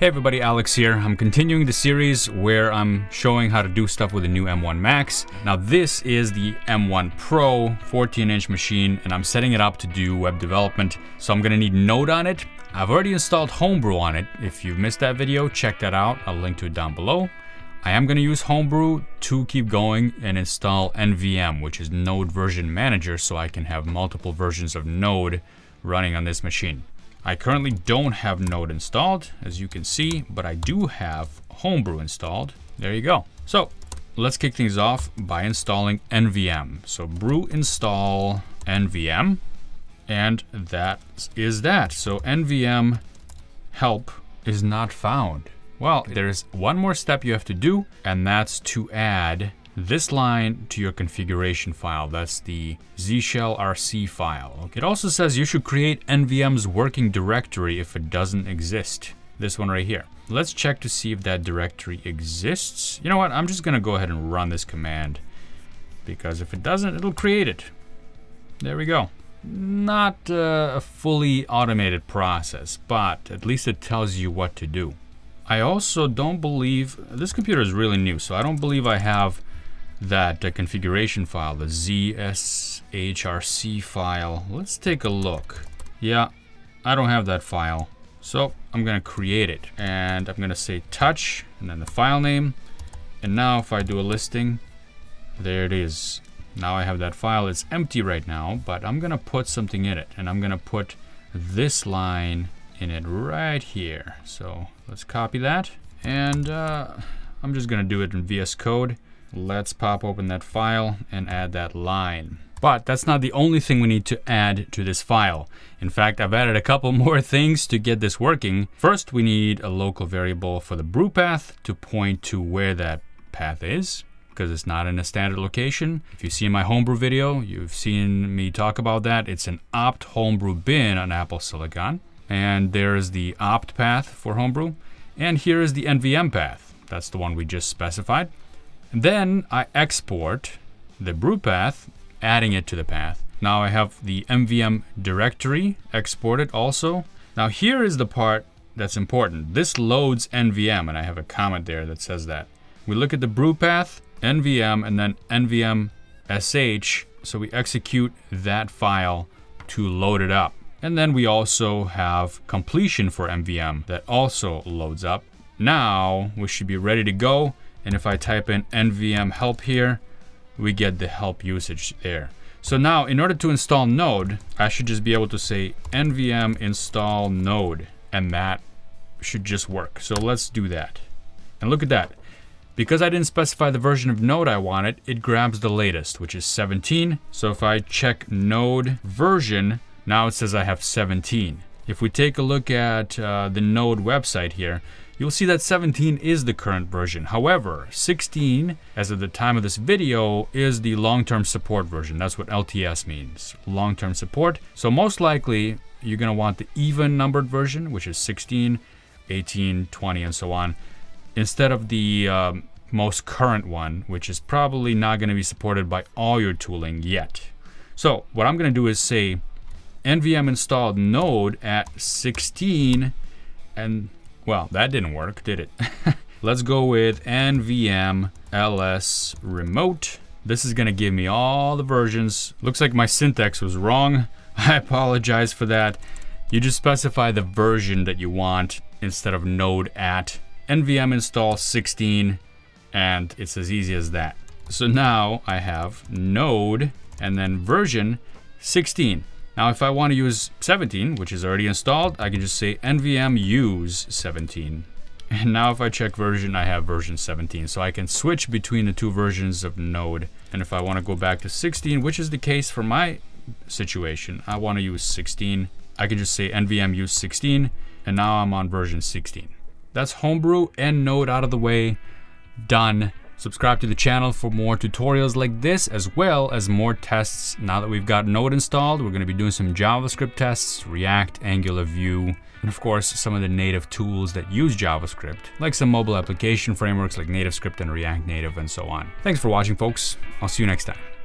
Hey everybody, Alex here. I'm continuing the series where I'm showing how to do stuff with the new M1 Max. Now this is the M1 Pro 14-inch machine and I'm setting it up to do web development. So I'm gonna need Node on it. I've already installed Homebrew on it. If you've missed that video, check that out. I'll link to it down below. I am gonna use Homebrew to keep going and install NVM, which is Node Version Manager, so I can have multiple versions of Node running on this machine. I currently don't have Node installed, as you can see, but I do have Homebrew installed. There you go. So let's kick things off by installing NVM. So brew install NVM, and that is that. So NVM help is not found. Well, there is one more step you have to do, and that's to add this line to your configuration file. That's the zshrc file. It also says you should create NVM's working directory if it doesn't exist. This one right here. Let's check to see if that directory exists. You know what? I'm just gonna go ahead and run this command because if it doesn't, it'll create it. There we go. Not a fully automated process, but at least it tells you what to do. I also don't believe, this computer is really new, so I don't believe I have that configuration file, the zshrc file. Let's take a look. Yeah, I don't have that file. So I'm gonna create it and I'm gonna say touch and then the file name. And now if I do a listing, there it is. Now I have that file. It's empty right now, but I'm gonna put something in it and I'm gonna put this line in it right here. So let's copy that. And I'm just gonna do it in VS Code. Let's pop open that file and add that line. But that's not the only thing we need to add to this file. In fact, I've added a couple more things to get this working. First, we need a local variable for the brew path to point to where that path is, because it's not in a standard location. If you see my homebrew video, you've seen me talk about that. It's an opt homebrew bin on Apple Silicon. And there's the opt path for homebrew. And here is the NVM path. That's the one we just specified. And then I export the brew path, adding it to the path. Now I have the NVM directory exported also. Now here is the part that's important. This loads NVM, and I have a comment there that says that. We look at the brew path, NVM, and then NVM sh. So we execute that file to load it up. And then we also have completion for NVM that also loads up. Now we should be ready to go. And if I type in NVM help here, we get the help usage there. So now in order to install Node, I should just be able to say NVM install Node, and that should just work. So let's do that. And look at that. Because I didn't specify the version of Node I wanted, it grabs the latest, which is 17. So if I check Node version, now it says I have 17. If we take a look at the Node website here, you'll see that 17 is the current version. However, 16, as of the time of this video, is the long-term support version. That's what LTS means, long-term support. So most likely, you're gonna want the even numbered version, which is 16, 18, 20, and so on, instead of the most current one, which is probably not gonna be supported by all your tooling yet. So what I'm gonna do is say, NVM installed Node at 16, and well, that didn't work, did it? Let's go with NVM ls remote. This is gonna give me all the versions. Looks like my syntax was wrong. I apologize for that. You just specify the version that you want instead of Node at NVM install 16, and it's as easy as that. So now I have Node and then version 16. Now, if I want to use 17, which is already installed, I can just say NVM use 17. And now if I check version, I have version 17. So I can switch between the two versions of Node. And if I want to go back to 16, which is the case for my situation, I want to use 16. I can just say NVM use 16. And now I'm on version 16. That's Homebrew and Node out of the way. Done. Subscribe to the channel for more tutorials like this, as well as more tests. Now that we've got Node installed, we're gonna be doing some JavaScript tests, React, Angular, Vue, and of course, some of the native tools that use JavaScript, like some mobile application frameworks like NativeScript and React Native and so on. Thanks for watching, folks. I'll see you next time.